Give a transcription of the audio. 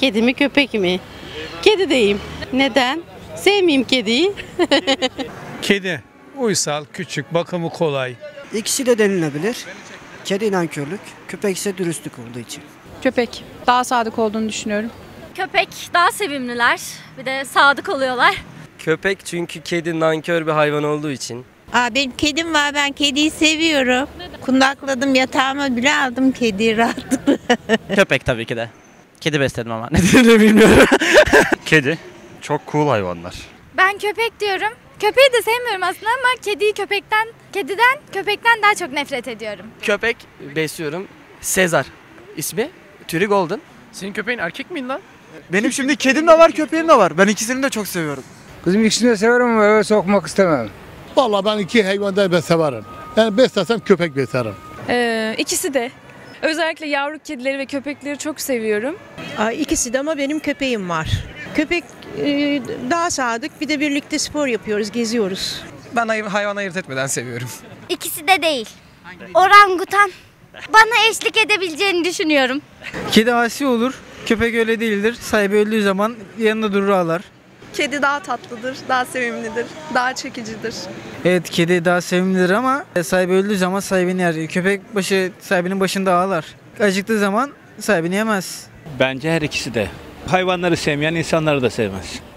Kedi mi köpek mi? Kedi diyeyim. Neden? Sevmeyeyim kediyi. Kedi uysal, küçük, bakımı kolay. İkisi de denilebilir. Kedi nankörlük, köpek ise dürüstlük olduğu için. Köpek. Daha sadık olduğunu düşünüyorum. Köpek daha sevimliler. Bir de sadık oluyorlar. Köpek çünkü kedi nankör bir hayvan olduğu için. Benim kedim var, ben kediyi seviyorum. Kundakladım, yatağıma bile aldım kediyi rahatlıkla. Köpek tabii ki de. Kedi besledim ama nedenini bilmiyorum. Kedi. Çok cool hayvanlar. Ben köpek diyorum. Köpeği de sevmiyorum aslında ama kediyi köpekten daha çok nefret ediyorum. Köpek besliyorum. Sezar ismi. Türü Golden. Senin köpeğin erkek miydi lan? Benim şimdi kedim de var, köpeğim de var. Ben ikisini de çok seviyorum. Kızım ikisini de severim ama eve sokmak istemem. Vallahi ben iki hayvanı da severim. Yani beslesem köpek beslerim. İkisi de. Özellikle yavru kedileri ve köpekleri çok seviyorum. İkisi de ama benim köpeğim var. Köpek daha sadık, bir de birlikte spor yapıyoruz, geziyoruz. Ben hayvan ayırt etmeden seviyorum. İkisi de değil. Orangutan. Bana eşlik edebileceğini düşünüyorum. Kedi asi olur, köpek öyle değildir. Sahibi öldüğü zaman yanında durur ağlar. Kedi daha tatlıdır, daha sevimlidir, daha çekicidir. Evet, kedi daha sevimlidir ama sahibi öldüğü zaman sahibini yer. Köpek sahibinin başında ağlar. Acıktığı zaman sahibini yemez. Bence her ikisi de. Hayvanları sevmeyen insanları da sevmez.